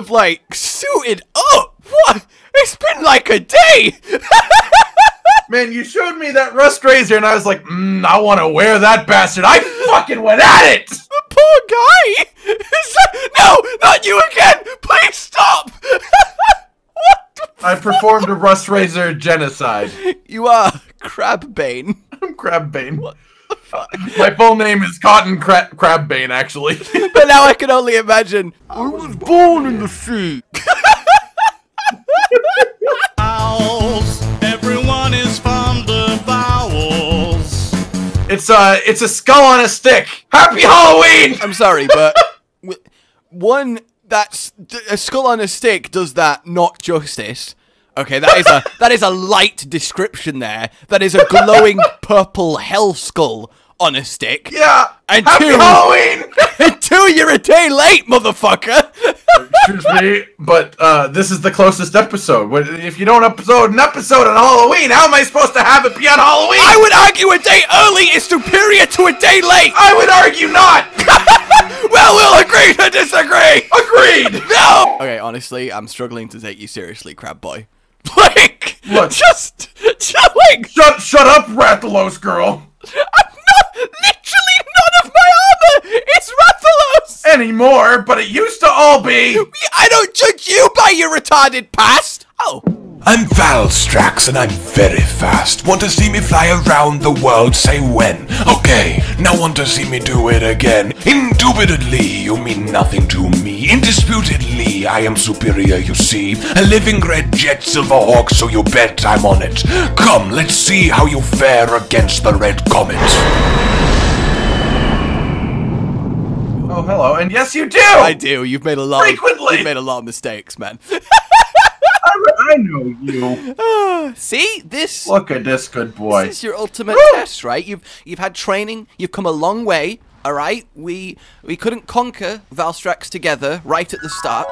have, like, suited up. What? It's been like a day. Man, you showed me that rust razor, and I was like, I want to wear that bastard. I fucking went at it. The poor guy. No, not you again. Please stop. I performed a rust razor genocide. You are Crabbane. I'm Crabbane. What? My full name is Cotton Crabbane, actually. But now I can only imagine. I was born in the sea. Vowels. Everyone is from the vowels. It's a skull on a stick. Happy Halloween. I'm sorry, but that's a skull on a stick does that not justice. Okay, that is a light description there. That is a glowing purple hell skull on a stick. Yeah. And happy Halloween! Until you're a day late, motherfucker! Excuse me, but this is the closest episode. If you don't upload an episode on Halloween, how am I supposed to have it be on Halloween? I would argue a day early is superior to a day late! I would argue not! Well, we'll agree to disagree! Agreed! No! Okay, honestly, I'm struggling to take you seriously, Crab Boy. Like, look, just like... Shut up, Rathalos girl! I'm not, literally none of my armor is Rathalos! Anymore, but it used to all be! I don't judge you by your retarded past! Oh. I'm Valstrax, and I'm very fast. Want to see me fly around the world, say when. Okay, now want to see me do it again. Indubitably, you mean nothing to me. Indisputedly, I am superior, you see. A living red jet silver hawk, so you bet I'm on it. Come, let's see how you fare against the red comet. Oh, hello, and yes you do! I do, you've made a lot frequently! You've made a lot of mistakes, man. I know you. See this. Look at this good boy. This is your ultimate test, right? You've had training. You've come a long way. All right. We couldn't conquer Valstrax together right at the start.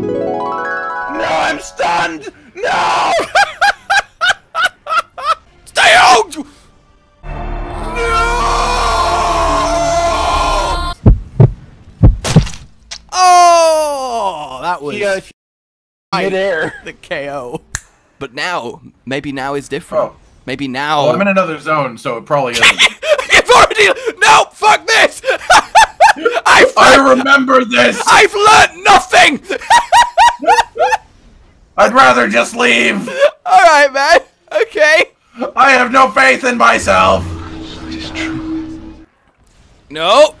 No, I'm stunned. No. Stay out. No. Oh, that was. Yeah. Midair. The KO. But now, maybe now is different. Oh. Maybe now. Well, I'm in another zone, so it probably isn't. You've already. No, fuck this! I remember this! I've learned nothing! I'd rather just leave. Alright, man. Okay. I have no faith in myself. It is true. No.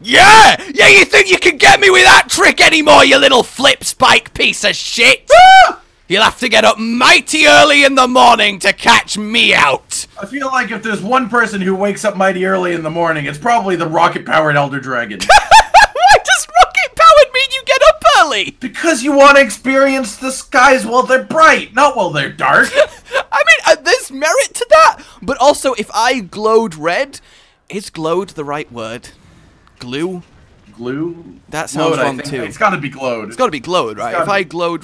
Yeah! Yeah, you think you can get me with that trick anymore, you little flip spike piece of shit? Ah! You'll have to get up mighty early in the morning to catch me out. I feel like if there's one person who wakes up mighty early in the morning, it's probably the rocket-powered Elder Dragon. Why does rocket-powered mean you get up early? Because you want to experience the skies while they're bright, not while they're dark. I mean, there's merit to that, but also if I glowed red, is glowed the right word? Glue? Glue? That sounds glowed, wrong too. It's gotta be glowed. It's gotta be glowed, right? If I glowed,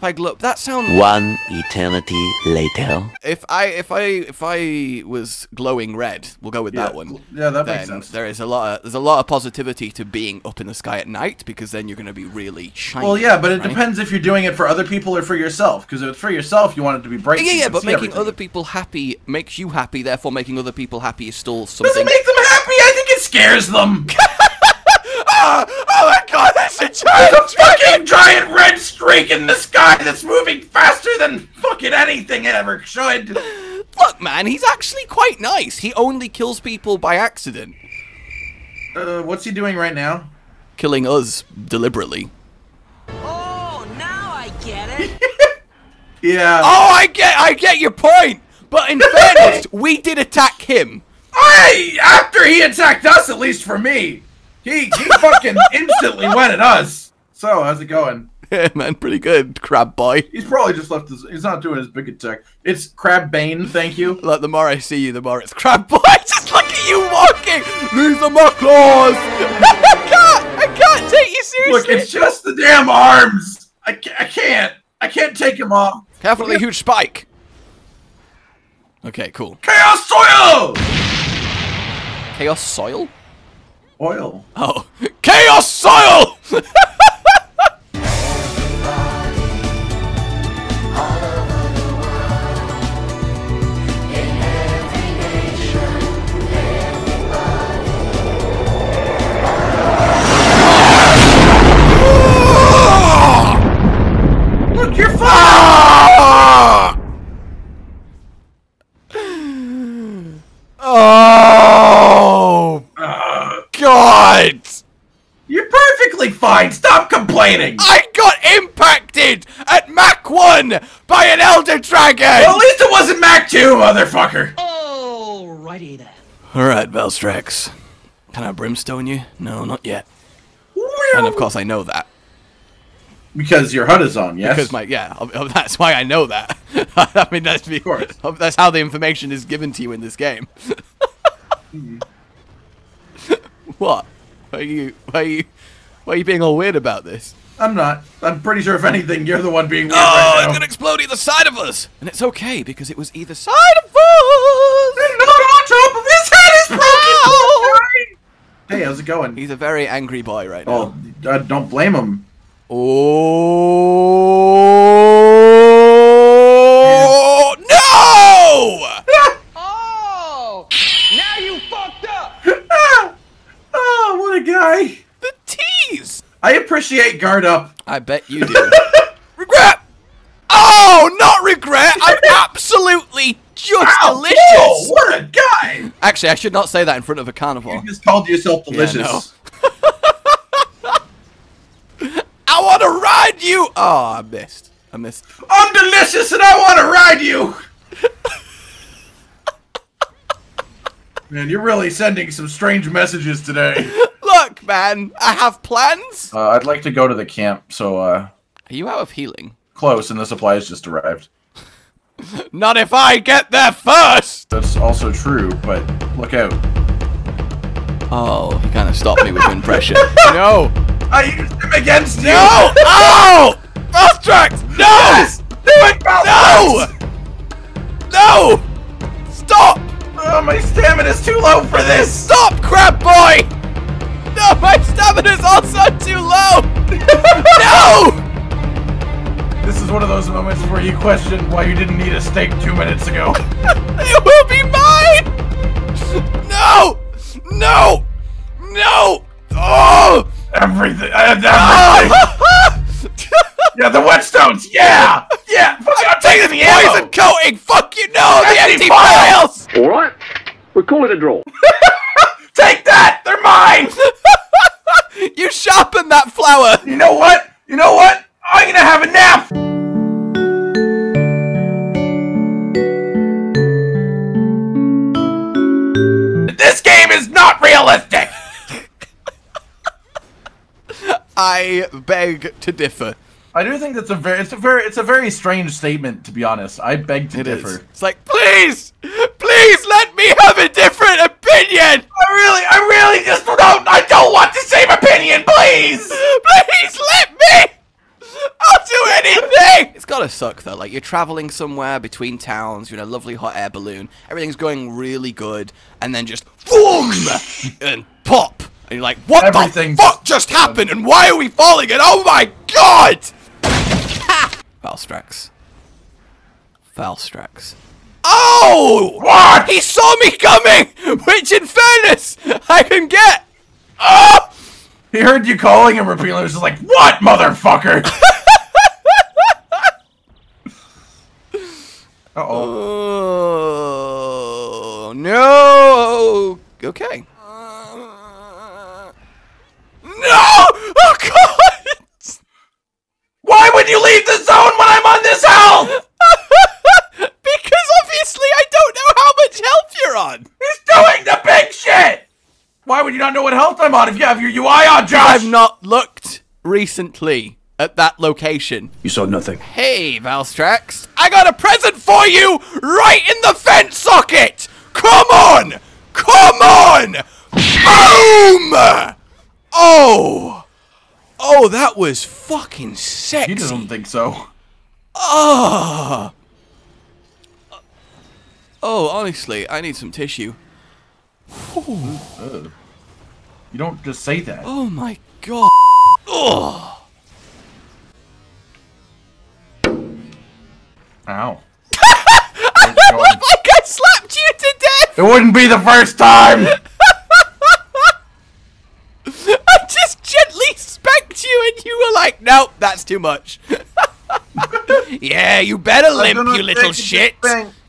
that sounds. One eternity later. If I was glowing red, we'll go with that one. Yeah, that makes sense. There's a lot of positivity to being up in the sky at night because then you're gonna be really shiny. Well, yeah, but it depends if you're doing it for other people or for yourself. Because if it's for yourself, you want it to be bright. Yeah, yeah, but making other people happy makes you happy. Therefore, making other people happy is still something. Does it make them happy? I think it scares them. Oh my god, that's a giant! There's a fucking giant red streak in the sky that's moving faster than fucking anything ever should! Look, man, he's actually quite nice. He only kills people by accident. What's he doing right now? Killing us, deliberately. Oh, now I get it! Yeah. Oh, I get your point! But in fairness, we did attack him. Hey! After he attacked us, at least for me! He fucking instantly went at us. So, how's it going? Yeah, man, pretty good, Crab Boy. He's probably just left his... He's not doing his big attack. It's Crabbane, thank you. Look, the more I see you, the more it's Crab Boy. Just look at you walking. These are my claws. I can't take you seriously. Look, it's just the damn arms. I can't take him off. Careful with the huge spike. Okay, cool. Chaos Soil! Chaos Soil? Oil. Oh. Chaos Soil! fine, stop complaining! I got impacted at Mach 1 by an Elder Dragon! Well, at least it wasn't Mach 2, motherfucker! Alrighty then. Alright, Valstrax. Can I brimstone you? No, not yet. And of course I know that. Because your HUD is on, yes? Because my, yeah, that's why I know that. I mean, that's how the information is given to you in this game. What? Why are you being all weird about this? I'm not. I'm pretty sure, if anything, you're the one being weird. Oh, right now. It's gonna explode either side of us! And it's okay, because it was either side of us! No, his head is broken! Oh. Hey, how's it going? He's a very angry boy right now. Oh, don't blame him. Oh no! Oh! Now you fucked up! Oh, what a guy! The tease! I appreciate guard up. I bet you do. Regret! Oh, not regret! I'm absolutely just delicious! Whoa, what a guy! Actually, I should not say that in front of a carnivore. You just called yourself delicious. Yeah, no. I want to ride you! Oh, I missed. I missed. I'm delicious and I want to ride you! Man, you're really sending some strange messages today. Look, man, I have plans. I'd like to go to the camp, so... Are you out of healing? Close, and the supplies just arrived. Not if I get there first! That's also true, but look out. Oh, he kind of stopped me with wind pressure. No! I used him against you! No! Oh! Valstrax! No! Yes! No! No! Stop! Oh, my stamina's too low for this! Stop, crab boy! No, my stamina's also too low! No! This is one of those moments where you question why you didn't eat a steak 2 minutes ago. It will be mine! No! No! No! Oh! Everything. I had everything. Yeah, the whetstones. Yeah. Yeah. I'm taking the poison coating. Fuck you. No, the empty files. All right. We'll call it a draw. Take that. They're mine. You sharpened that flower. You know what? You know what? I'm going to have a nap. This game is not realistic. I beg to differ. I do think that's a very strange statement, to be honest. I beg to differ. Is. It's like, please, please let me have a different opinion. I really just don't. I don't want the same opinion, please. Please let me. I'll do anything. It's gotta suck though. Like, you're traveling somewhere between towns. You're in a lovely hot air balloon. Everything's going really good, and then just boom and pop. And you're like, what the fuck just happened, and why are we falling? And oh my god! Valstrax. Valstrax. Oh! What? He saw me coming, which in fairness, I can get. Oh! He heard you calling him repeatedly. He was just like, what, motherfucker? Uh oh. No. Okay. No! Oh god! Why would you leave the zone when I'm on this health? Because obviously I don't know how much health you're on. He's doing the big shit. Why would you not know what health I'm on if you have your UI on, Josh? I've not looked recently at that location. You saw nothing. Hey, Valstrax, I got a present for you right in the fence socket. Come on! Come on! Boom! Oh! Oh, that was fucking sexy! He doesn't think so. Oh! Oh, honestly, I need some tissue. Oh. You don't just say that. Oh my god! Oh! Ow. I look like I slapped you to death! It wouldn't be the first time! Nope, that's too much. Yeah, you better limp, you little shit.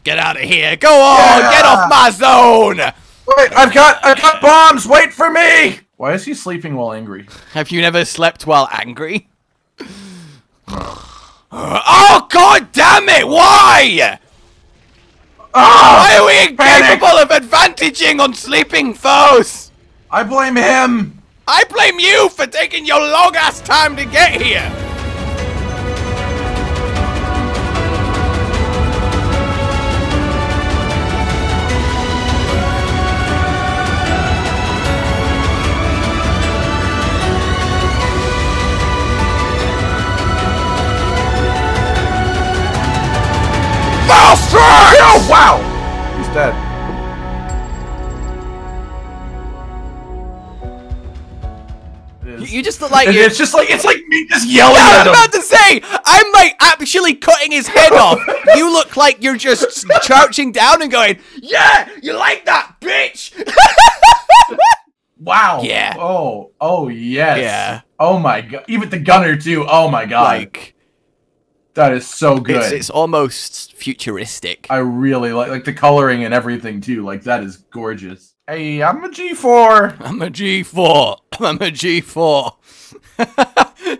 Get out of here. Go on, yeah. Get off my zone. Wait, I've got bombs. Wait for me. Why is he sleeping while angry? Have you never slept while angry? Oh, God damn it! Why? Oh, why are we incapable of advantaging on sleeping foes? I blame him. I blame you for taking your long ass time to get here. Valstrax! Oh, wow! He's dead. You just look like you. It's just like me just yelling at him. I was about to say, I'm like actually cutting his head off. You look like you're just crouching down and going, "Yeah, you like that, bitch." Wow. Yeah. Oh. Oh yes. Yeah. Oh my god. Even the gunner too. Oh my god. Like, that is so good. It's almost futuristic. I really like the coloring and everything too. Like that is gorgeous. Hey, I'm a G4. I'm a G4. I'm a G4.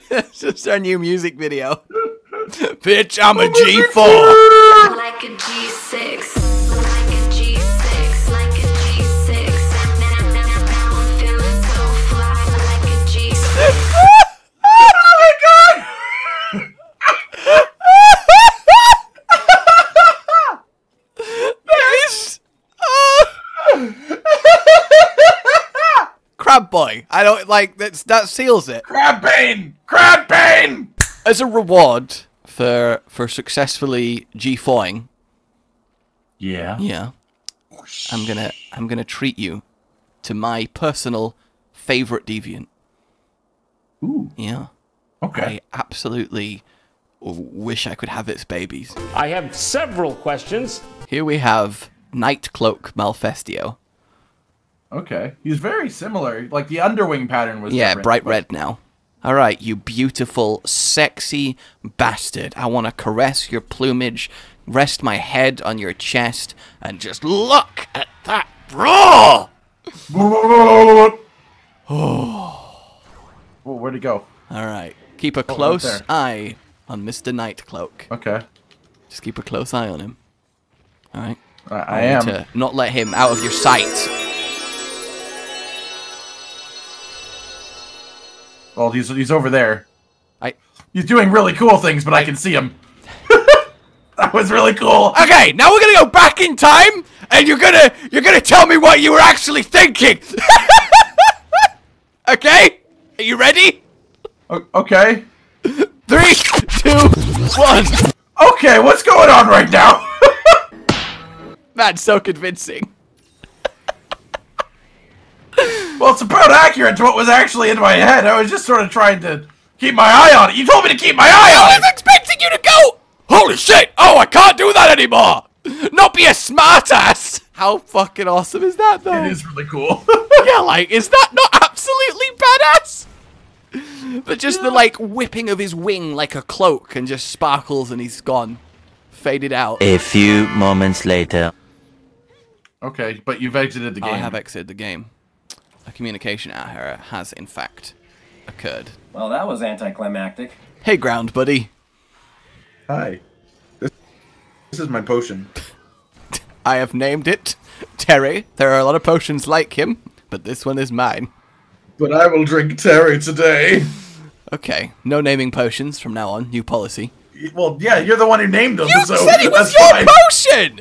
That's just our new music video. Bitch, I'm a G4. Like a G6. Crab boy, I don't like that seals it. Crabbane, crabbane. As a reward for successfully G4ing. Yeah. Yeah. I'm gonna treat you to my personal favorite deviant. Ooh. Yeah. Okay. I absolutely wish I could have its babies. I have several questions. Here we have Nightcloak Malfestio. Okay, he's very similar. Like the underwing pattern was different. Bright red now. All right, you beautiful, sexy bastard. I want to caress your plumage, rest my head on your chest, and just look at that roar! Oh, where'd he go? All right, keep a close eye on Mr. Nightcloak. Okay. Just keep a close eye on him. All right. I am. To not let him out of your sight. Well, he's over there. He's doing really cool things, but I can see him. That was really cool. Okay, now we're gonna go back in time, and you're gonna tell me what you were actually thinking. Okay, are you ready? Okay. 3, 2, 1. Okay, what's going on right now? That's so convincing. Well, it's about accurate to what was actually in my head. I was just sort of trying to keep my eye on it. You told me to keep my eye on it! I was expecting you to go! Holy shit! Oh, I can't do that anymore! Not be a smartass! How fucking awesome is that, though? It is really cool. Yeah, like, is that not absolutely badass? But just the, like, whipping of his wing like a cloak and just sparkles and he's gone. Faded out. A few moments later. Okay, but you've exited the game. I have exited the game. A communication error has, in fact, occurred. Well, that was anticlimactic. Hey, ground buddy. Hi. This is my potion. I have named it Terry. There are a lot of potions like him, but this one is mine. But I will drink Terry today. Okay. No naming potions from now on. New policy. Well, yeah, you're the one who named them. You said it was your potion!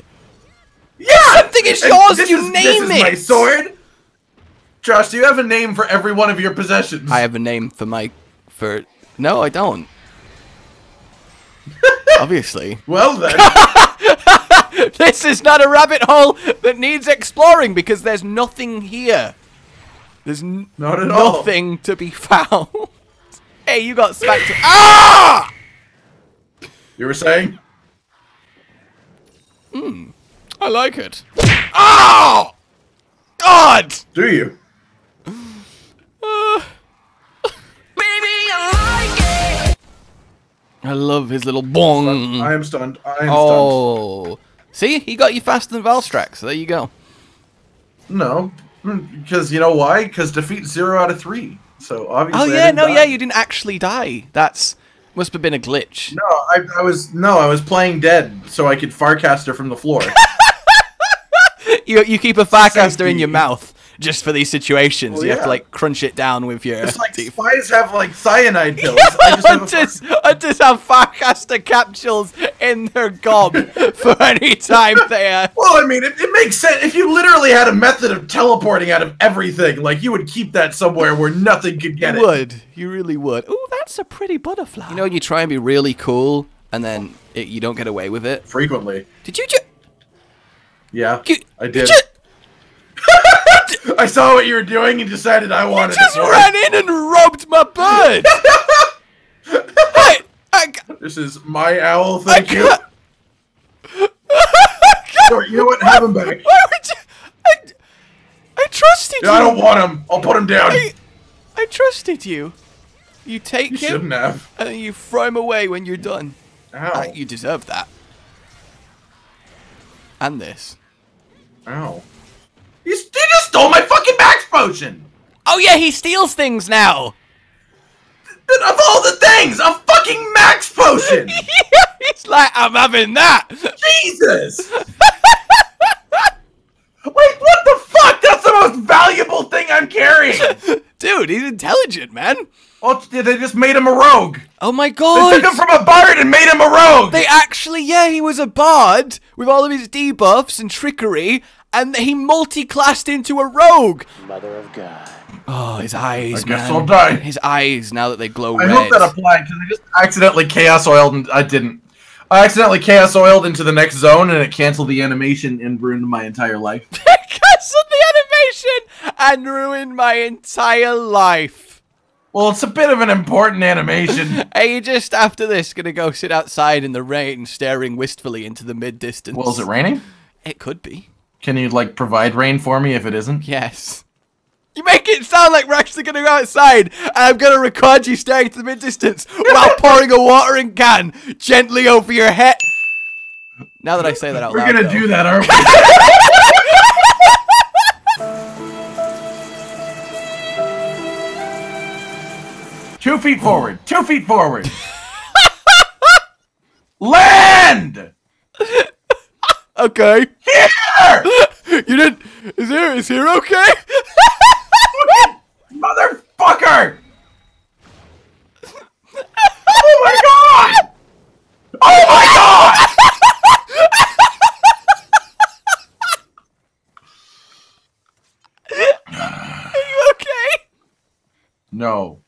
Yeah! Something is yours, you name it! This is my sword? Josh, do you have a name for every one of your possessions? I have a name for my... No, I don't. Obviously. Well then. This is not a rabbit hole that needs exploring because there's nothing here. There's nothing to be found. Hey, you got smacked. Ah! You were saying? Hmm. I like it. Oh! God! Do you? I love his little bong. I am stunned. I am stunned. See? He got you faster than Valstrax. So there you go. No. Because you know why? Because defeat 0 out of 3. So obviously. Oh yeah, no, yeah, you didn't actually die. That's must have been a glitch. No, I was playing dead so I could Farcaster from the floor. You keep a Farcaster in your mouth just for these situations. Well, you have to like crunch it down with your. It's like teeth. Spies have like cyanide pills. Hunters have Farcaster capsules in their gob for any time there. Well, I mean, it makes sense. If you literally had a method of teleporting out of everything, like you would keep that somewhere where nothing could get it. You would. You really would. Ooh, that's a pretty butterfly. You know, you try and be really cool, and then you don't get away with it. Frequently. Did you just? Yeah, I did. I saw what you were doing and decided I wanted to. You just ran in and robbed my bird! This is my owl, thank you. Sorry, you know what? Have him back. Why would you? I trusted you. I don't want him. I'll put him down. I trusted you. You take him. You shouldn't have. And then you throw him away when you're done. Ow. You deserve that. And this. Ow. He just stole my fucking max potion! Oh yeah, he steals things now! Of all the things! A fucking max potion! He's like, I'm having that! Jesus! Wait, what the fuck? That's the most valuable thing I'm carrying! Dude, he's intelligent, man! Oh, they just made him a rogue! Oh my god! They took him from a bard and made him a rogue! They actually, yeah, he was a bard with all of his debuffs and trickery, and he multi-classed into a rogue. Mother of God. Oh, his eyes, man. I guess I'll die. His eyes, now that they glow red. I hope that applied, because I just accidentally chaos oiled, and I didn't. I accidentally chaos oiled into the next zone, and it canceled the animation and ruined my entire life. Canceled the animation and ruined my entire life. Well, it's a bit of an important animation. Are you just, after this, going to go sit outside in the rain, staring wistfully into the mid-distance? Well, is it raining? It could be. Can you, like, provide rain for me if it isn't? Yes. You make it sound like we're actually going to go outside, and I'm going to record you staring to the mid-distance while pouring a watering can gently over your head. Now that I say that out loud, we're going to do that, aren't we? Two feet forward. Land! Okay. Here! You didn't. Is here okay? Motherfucker! Oh my god! Oh my god! Are you okay? No.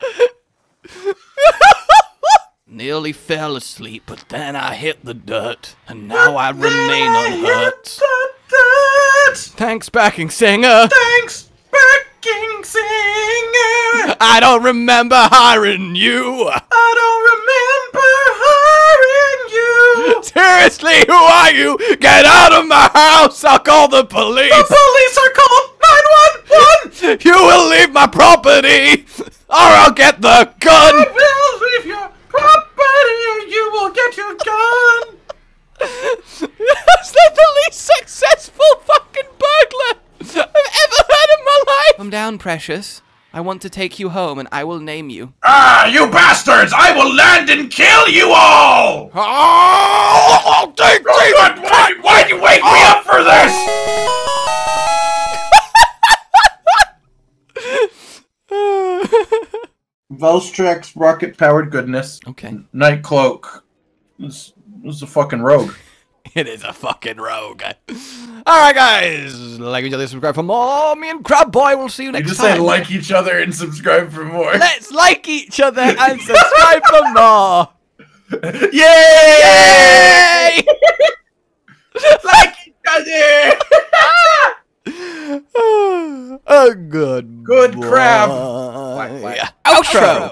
Nearly fell asleep, but then I hit the dirt, and now I remain unhurt. Thanks, backing singer. Thanks, backing singer. I don't remember hiring you. I don't remember hiring you. Seriously, who are you? Get out of my house. I'll call the police. The police are called 911. You will leave my property, or I'll get the gun. I will leave your property, or you will get your gun. That's the least successful fucking burglar I've ever heard in my life! Come down, precious. I want to take you home, and I will name you. Ah, you bastards! I will land and kill you all! Oh, I'll take you! Oh, why'd you wake me up for this?! Valstrax rocket-powered goodness. Okay. Nightcloak. This is a fucking rogue. It is a fucking rogue. Alright, guys. Like each other, subscribe for more. Me and Crab Boy will see you next time. You just say like each other and subscribe for more. Let's like each other and subscribe for more. Yay! Yay! Like each other! Oh, good. Good boy. Crab. Outro.